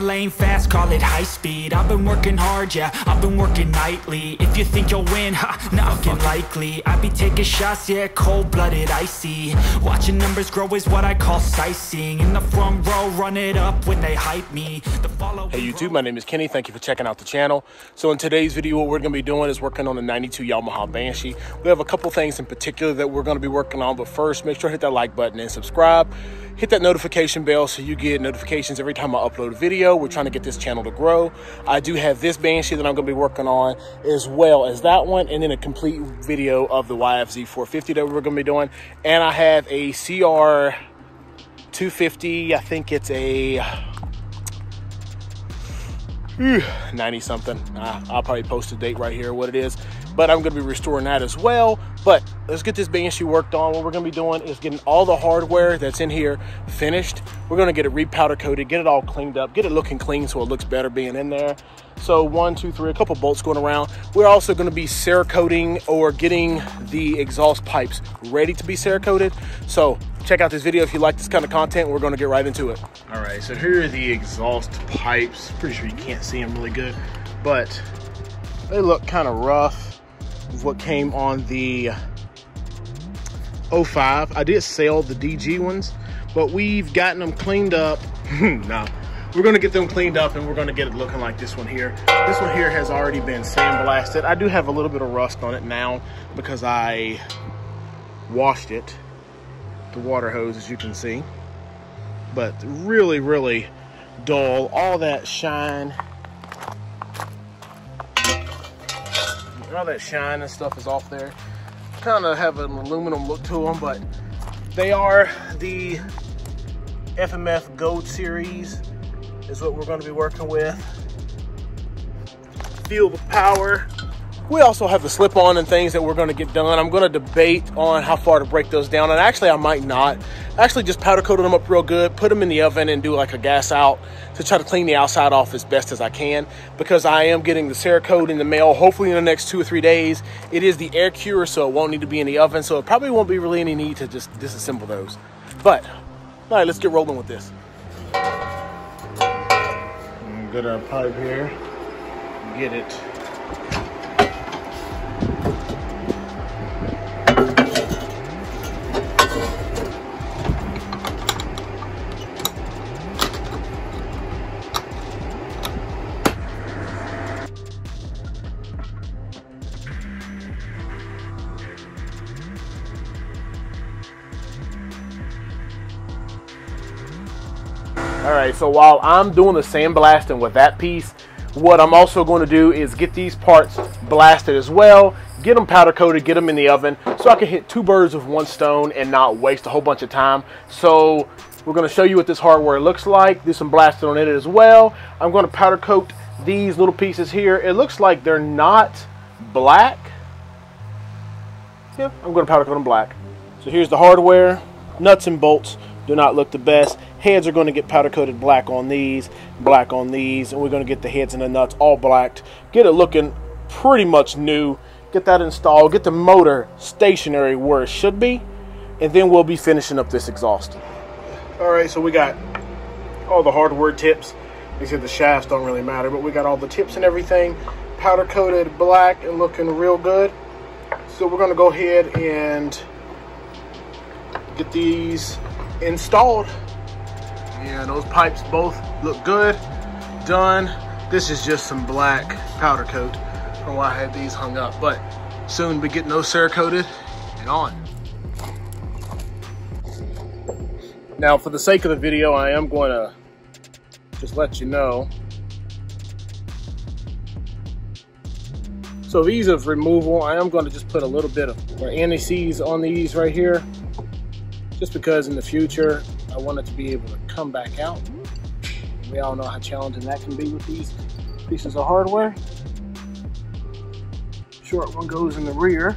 my lane fast, call it high speed. I've been working hard, yeah, I've been working nightly. If you think you'll win, ha, not fucking likely. I be taking shots, yeah, cold-blooded, icy. Watching numbers grow is what I call sightseeing. In the front row, run it up when they hype me. Hey YouTube, my name is Kenny. Thank you for checking out the channel. So in today's video, what we're going to be doing is working on the 92 Yamaha Banshee. We have a couple things in particular that we're going to be working on, but first, make sure to hit that like button and subscribe. Hit that notification bell so you get notifications every time I upload a video. We're trying to get this channel to grow. I do have this Banshee that I'm going to be working on, as well as that one, and then a complete video of the YFZ450 that we're going to be doing. And I have a CR250, I think it's a 90 something. I'll probably post a date right here what it is, but I'm going to be restoring that as well. But let's get this Banshee worked on. What we're going to be doing is getting all the hardware that's in here finished. We're going to get it repowder coated, get it all cleaned up, get it looking clean so it looks better being in there. So 1, 2, 3, a couple bolts going around. We're also going to be Cerakoting or getting the exhaust pipes ready to be Cerakoted. So check out this video if you like this kind of content. We're going to get right into it. All right, so here are the exhaust pipes. Pretty sure you can't see them really good, but they look kind of rough. What came on the 05. I did sell the DG ones, but we've gotten them cleaned up. Nah, we're gonna get them cleaned up and we're gonna get it looking like this one here. This one here has already been sandblasted. I do have a little bit of rust on it now because I washed it, the water hose, as you can see, but really, really dull. All that shine, all that shine and stuff is off there. Kind of have an aluminum look to them, but they are the FMF Gold Series is what we're going to be working with. Feel the power. We also have the slip-on and things that we're going to get done. I'm going to debate on how far to break those down, and actually I might not. Actually just powder coated them up real good, put them in the oven and do like a gas out to try to clean the outside off as best as I can, because I am getting the Cerakote in the mail hopefully in the next 2 or 3 days. It is the air cure, so it won't need to be in the oven, so it probably won't be really any need to just disassemble those. But all right, let's get rolling with this. I'm gonna get our pipe here, get it. All right, so while I'm doing the sandblasting with that piece, what I'm also going to do is get these parts blasted as well, get them powder coated, get them in the oven, so I can hit 2 birds with 1 stone and not waste a whole bunch of time. So we're going to show you what this hardware looks like, do some blasting on it as well. I'm going to powder coat these little pieces here. It looks like they're not black. Yeah, I'm going to powder coat them black. So here's the hardware, nuts and bolts. Do not look the best. Heads are going to get powder coated black on these, and we're going to get the heads and the nuts all blacked. Get it looking pretty much new. Get that installed. Get the motor stationary where it should be, and then we'll be finishing up this exhaust. All right, so we got all the hardware tips. They said the shafts don't really matter, but we got all the tips and everything powder coated black and looking real good. So we're going to go ahead and get these installed. Yeah, those pipes both look good. Done. This is just some black powder coat. I don't know why I had these hung up, but soon be getting those Cerakoted and on. Now, for the sake of the video, I am going to just let you know. So, ease of removal, I am going to just put a little bit of anti-seize on these right here, just because in the future I want it to be able to come back out. We all know how challenging that can be with these pieces of hardware. Short one goes in the rear.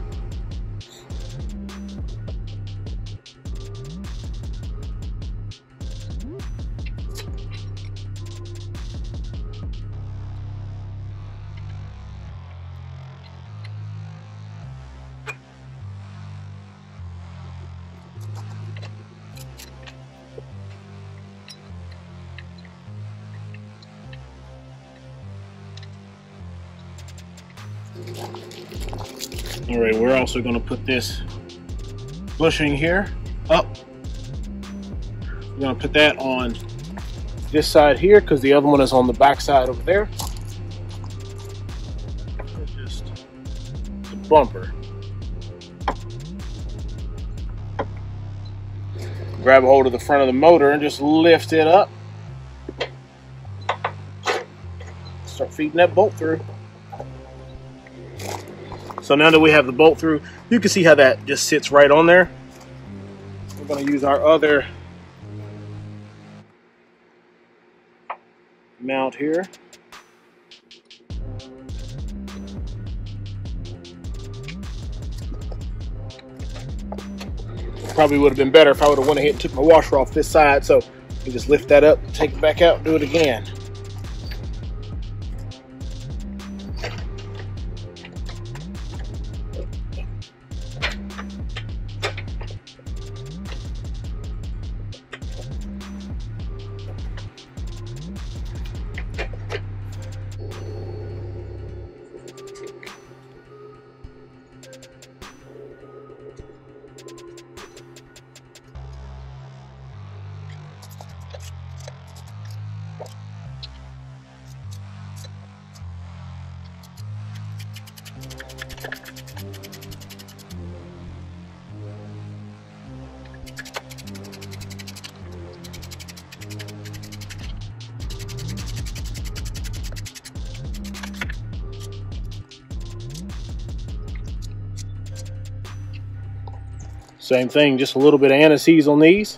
All right, we're also gonna put this bushing here up. We're gonna put that on this side here because the other one is on the back side over there. It's just the bumper. Grab a hold of the front of the motor and just lift it up. Start feeding that bolt through. So now that we have the bolt through, you can see how that just sits right on there. We're going to use our other mount here. Probably would have been better if I would have went ahead and took my washer off this side. So you just lift that up, take it back out, do it again. Same thing, just a little bit of anti-seize on these.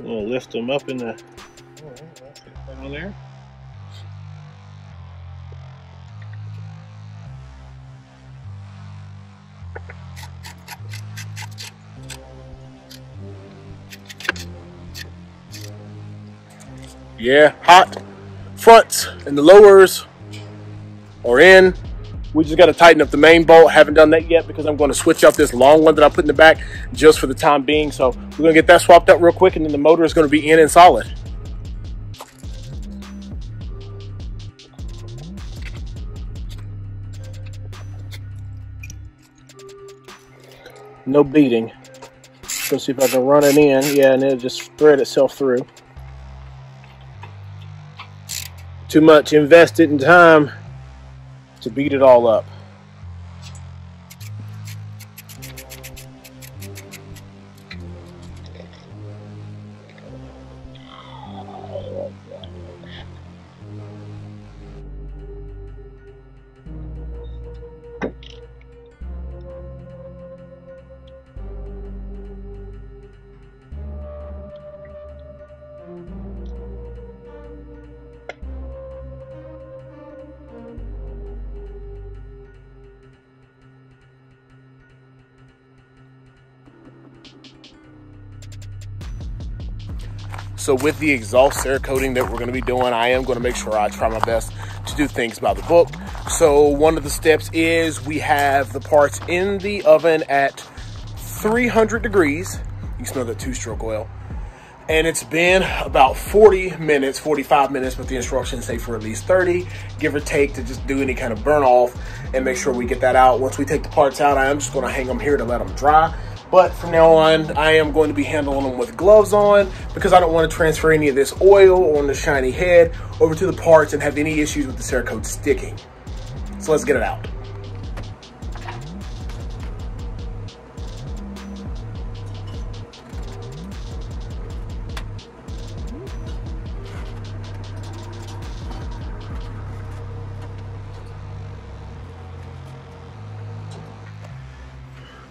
I'm gonna lift them up in the down there. Yeah, hot fronts and the lowers are in. We just got to tighten up the main bolt. Haven't done that yet because I'm going to switch out this long one that I put in the back just for the time being. So we're going to get that swapped up real quick, and then the motor is going to be in and solid. No beating. Let's see if I can run it in. Yeah, and it'll just thread itself through. Too much invested in time to beat it all up. So with the exhaust Cerakoting that we're going to be doing, I am going to make sure I try my best to do things by the book. So one of the steps is we have the parts in the oven at 300 degrees. You can smell the two-stroke oil. And it's been about 40 minutes, 45 minutes, but the instructions say for at least 30, give or take, to just do any kind of burn off and make sure we get that out. Once we take the parts out, I am just going to hang them here to let them dry. But from now on, I am going to be handling them with gloves on because I don't want to transfer any of this oil on the shiny head over to the parts and have any issues with the Cerakote sticking. So let's get it out.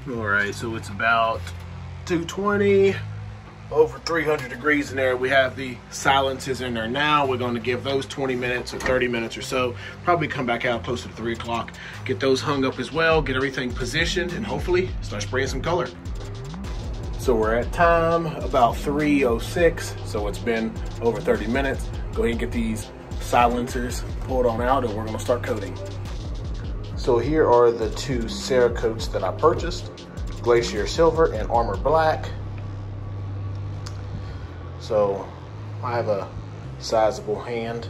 All right, so it's about 220 over 300 degrees in there. We have the silences in there now. We're going to give those 20 minutes or 30 minutes or so. Probably come back out closer to 3 o'clock. Get those hung up as well. Get everything positioned and hopefully start spraying some color. So we're at time about 3:06. So it's been over 30 minutes. Go ahead and get these silencers pulled on out, and we're going to start coating. So here are the two Cerakotes that I purchased, Glacier Silver and Armor Black. So I have a sizable hand,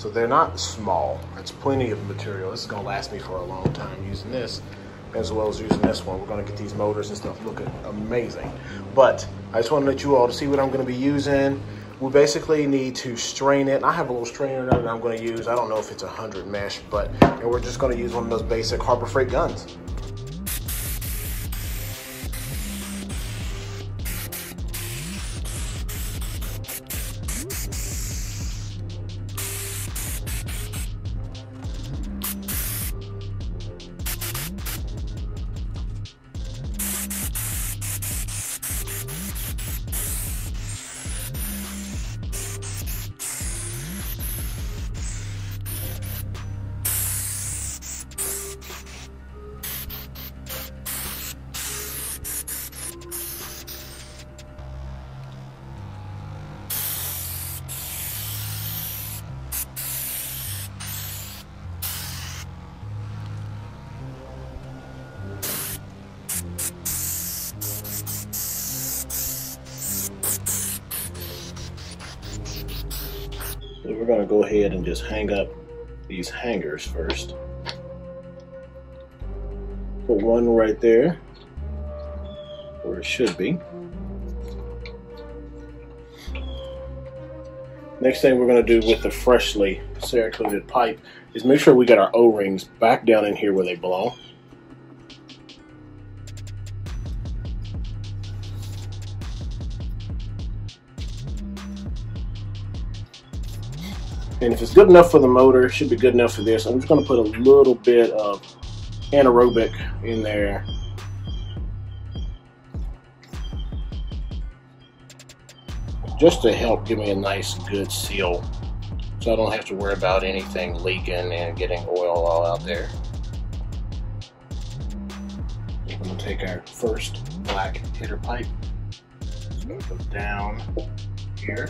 So they're not small. It's plenty of material. This is going to last me for a long time using this, as well as using this one. We're going to get these motors and stuff looking amazing. But I just want to let you all to see what I'm going to be using. We basically need to strain it. And I have a little strainer that I'm going to use. I don't know if it's 100 mesh, but and we're just going to use one of those basic Harbor Freight guns. We're going to go ahead and just hang up these hangers first. Put one right there where it should be. Next thing we're going to do with the freshly Cerakoted pipe is make sure we got our O-rings back down in here where they belong. And if it's good enough for the motor, it should be good enough for this. I'm just going to put a little bit of anaerobic in there. Just to help give me a nice good seal. So I don't have to worry about anything leaking and getting oil all out there. We're going to take our first black heater pipe. It's going to go down here.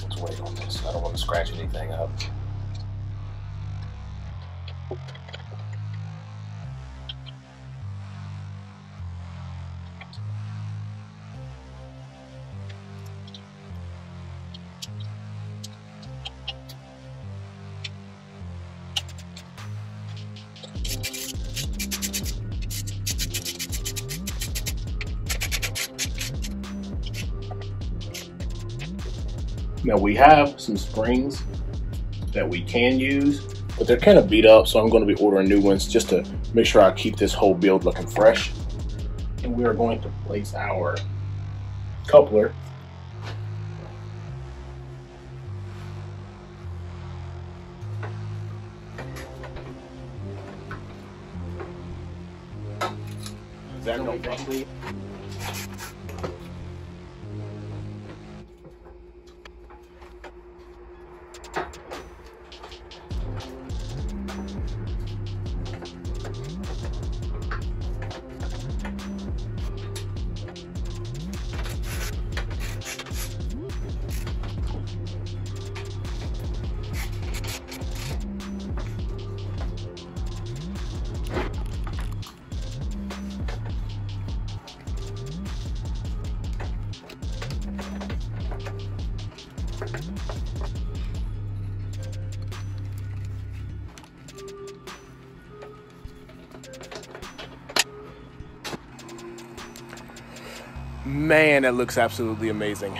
Let's wait on this. I don't want to scratch anything up. Now we have some springs that we can use, but they're kind of beat up, so I'm going to be ordering new ones just to make sure I keep this whole build looking fresh. And we are going to place our coupler exactly. Man, that looks absolutely amazing.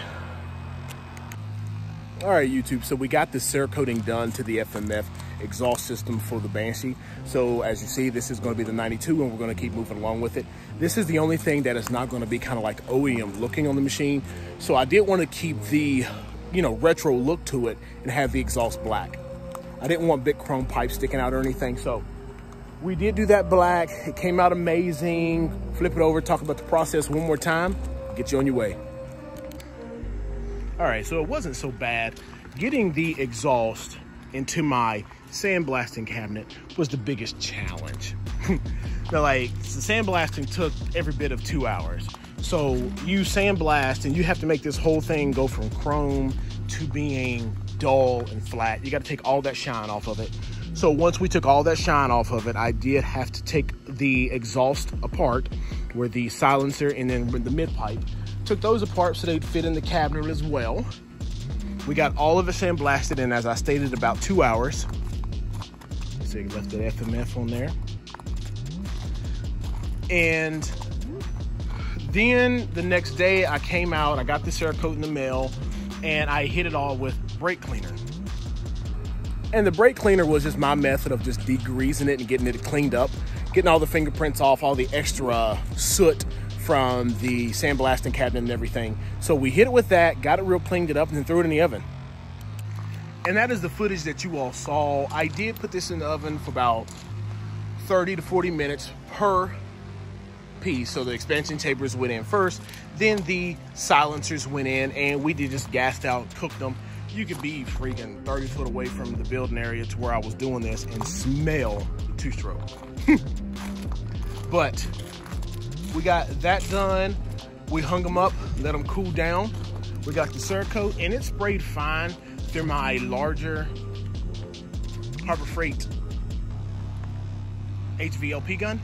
All right, YouTube, so we got the Cerakoting done to the FMF exhaust system for the Banshee. So as you see, this is going to be the 92, and we're going to keep moving along with it. This is the only thing that is not going to be kind of like OEM looking on the machine. So I did want to keep the, you know, retro look to it and have the exhaust black. I didn't want big chrome pipes sticking out or anything, so we did do that black. It came out amazing. Flip it over, talk about the process one more time. Get you on your way. All right, so it wasn't so bad. Getting the exhaust into my sandblasting cabinet was the biggest challenge. Now, like, sandblasting took every bit of 2 hours. So you sandblast and you have to make this whole thing go from chrome to being dull and flat. You got to take all that shine off of it. So once we took all that shine off of it, I did have to take the exhaust apart, where the silencer and then the mid-pipe. Took those apart so they'd fit in the cabinet as well. We got all of it sandblasted in, as I stated, about 2 hours. So you left the FMF on there. And then the next day I came out, I got the Cerakote in the mail, and I hit it all with brake cleaner. And the brake cleaner was just my method of just degreasing it and getting it cleaned up, getting all the fingerprints off, all the extra soot from the sandblasting cabinet and everything. So we hit it with that, got it real cleaned it up, and then threw it in the oven. And that is the footage that you all saw. I did put this in the oven for about 30 to 40 minutes per piece. So the expansion chambers went in first, then the silencers went in, and we did just gassed out, cooked them. You could be freaking 30 foot away from the building area to where I was doing this and smell the two-stroke. But we got that done. We hung them up, let them cool down. We got the Cerakote, and it sprayed fine through my larger Harbor Freight HVLP gun.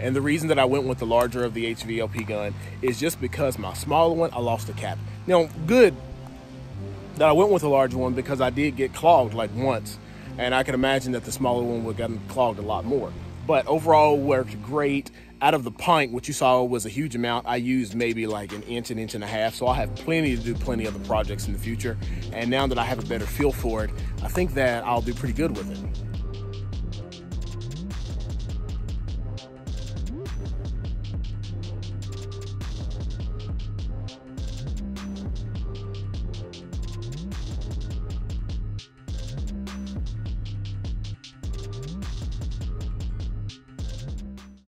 And the reason that I went with the larger of the HVLP gun is just because my smaller one, I lost the cap. Now, good that I went with a larger one, because I did get clogged like once, and I can imagine that the smaller one would have gotten clogged a lot more. But overall worked great. Out of the pint, what you saw was a huge amount. I used maybe like an inch and a half, so I'll have plenty to do plenty other projects in the future. And now that I have a better feel for it, I think that I'll do pretty good with it.